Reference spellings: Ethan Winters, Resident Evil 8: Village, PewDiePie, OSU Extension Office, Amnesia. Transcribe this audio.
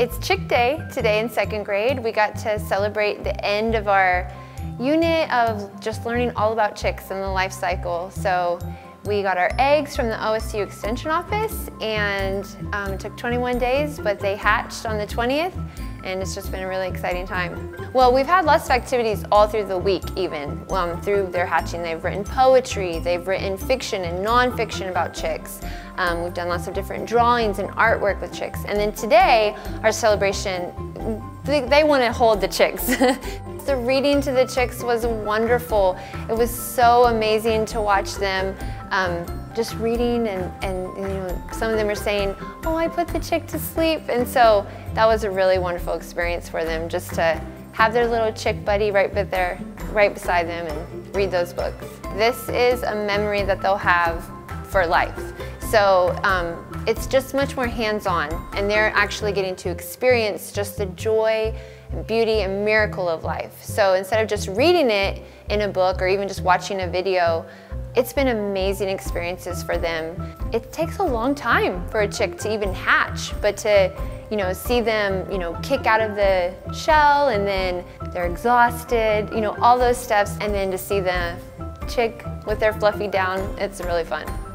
It's Chick Day today in second grade. We got to celebrate the end of our unit of just learning all about chicks and the life cycle. So we got our eggs from the OSU Extension Office, and it took 21 days, but they hatched on the 20th, and it's just been a really exciting time. Well, we've had lots of activities all through the week even, through their hatching. They've written poetry, they've written fiction and nonfiction about chicks. We've done lots of different drawings and artwork with chicks. And then today, our celebration, they want to hold the chicks. The reading to the chicks was wonderful. It was so amazing to watch them just reading, and you know, some of them are saying, "Oh, I put the chick to sleep." And so that was a really wonderful experience for them, just to have their little chick buddy right beside them and read those books. This is a memory that they'll have for life. So it's just much more hands-on, and they're actually getting to experience just the joy and beauty and miracle of life. So instead of just reading it in a book or even just watching a video, it's been amazing experiences for them. It takes a long time for a chick to even hatch, but to see them kick out of the shell, and then they're exhausted, all those steps, and then to see the chick with their fluffy down, it's really fun.